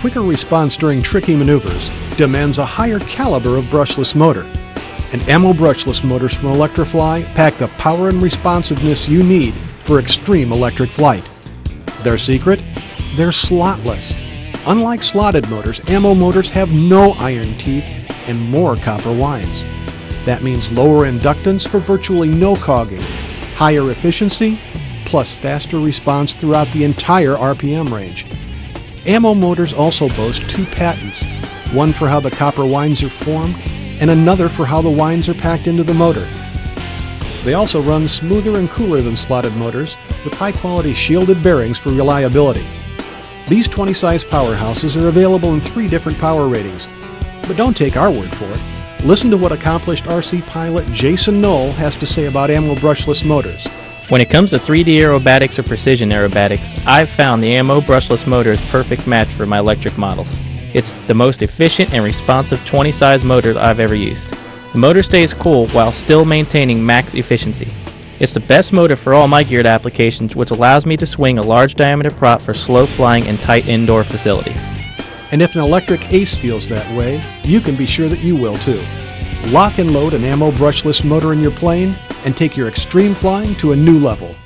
quicker response during tricky maneuvers demands a higher caliber of brushless motor. And Ammo brushless motors from ElectriFly pack the power and responsiveness you need for extreme electric flight. Their secret? They're slotless. Unlike slotted motors, Ammo motors have no iron teeth and more copper winds. That means lower inductance for virtually no cogging, higher efficiency, plus faster response throughout the entire RPM range. Ammo motors also boast two patents, one for how the copper winds are formed and another for how the winds are packed into the motor. They also run smoother and cooler than slotted motors with high-quality shielded bearings for reliability. These 20-size powerhouses are available in 3 different power ratings. But don't take our word for it. Listen to what accomplished RC pilot Jason Knoll has to say about Ammo brushless motors. When it comes to 3D aerobatics or precision aerobatics, I've found the Ammo brushless motor is perfect match for my electric models. It's the most efficient and responsive 20-size motor I've ever used. The motor stays cool while still maintaining max efficiency. It's the best motor for all my geared applications, which allows me to swing a large diameter prop for slow flying and tight indoor facilities. And if an electric ace feels that way, you can be sure that you will too. Lock and load an Ammo brushless motor in your plane and take your extreme flying to a new level.